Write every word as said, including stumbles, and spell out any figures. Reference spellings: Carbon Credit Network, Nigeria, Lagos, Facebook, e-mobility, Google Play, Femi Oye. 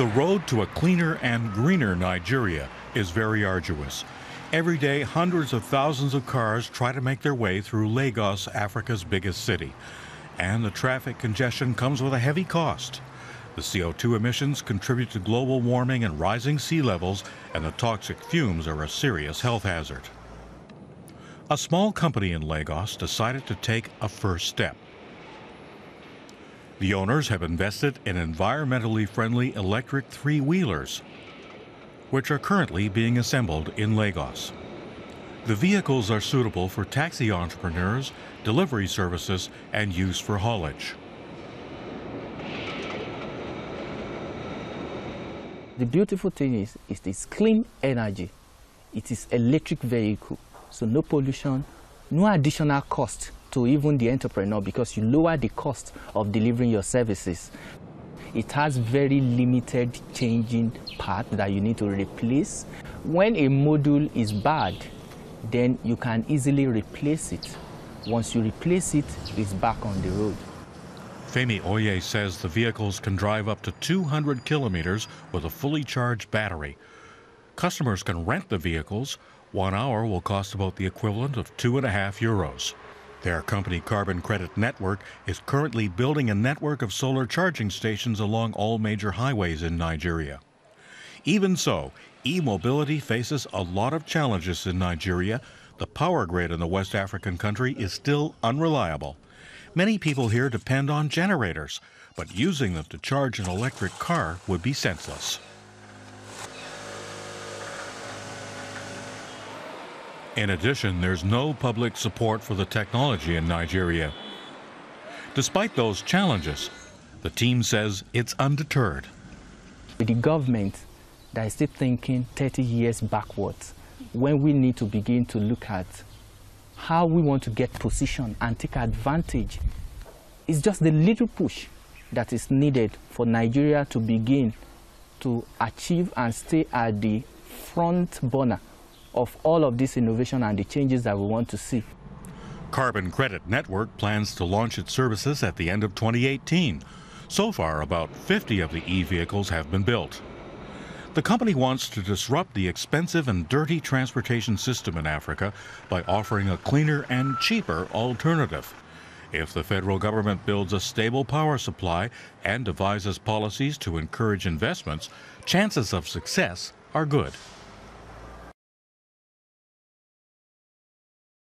The road to a cleaner and greener Nigeria is very arduous. Every day, hundreds of thousands of cars try to make their way through Lagos, Africa's biggest city. And the traffic congestion comes with a heavy cost. The C O two emissions contribute to global warming and rising sea levels, and the toxic fumes are a serious health hazard. A small company in Lagos decided to take a first step. The owners have invested in environmentally friendly electric three-wheelers, which are currently being assembled in Lagos. The vehicles are suitable for taxi entrepreneurs, delivery services, and use for haulage. The beautiful thing is, it is clean energy. It is electric vehicle, so no pollution, no additional cost to even the entrepreneur, because you lower the cost of delivering your services. It has very limited changing part that you need to replace. When a module is bad, then you can easily replace it. Once you replace it, it's back on the road. Femi Oye says the vehicles can drive up to two hundred kilometers with a fully charged battery. Customers can rent the vehicles. One hour will cost about the equivalent of two and a half euros. Their company, Carbon Credit Network, is currently building a network of solar charging stations along all major highways in Nigeria. Even so, e-mobility faces a lot of challenges in Nigeria. The power grid in the West African country is still unreliable. Many people here depend on generators, but using them to charge an electric car would be senseless. In addition, there's no public support for the technology in Nigeria. Despite those challenges, the team says it's undeterred. With the government that is still thinking thirty years backwards, when we need to begin to look at how we want to get position and take advantage, it's just the little push that is needed for Nigeria to begin to achieve and stay at the front burner of all of this innovation and the changes that we want to see. Carbon Credit Network plans to launch its services at the end of twenty eighteen. So far, about fifty of the e-vehicles have been built. The company wants to disrupt the expensive and dirty transportation system in Africa by offering a cleaner and cheaper alternative. If the federal government builds a stable power supply and devises policies to encourage investments, chances of success are good.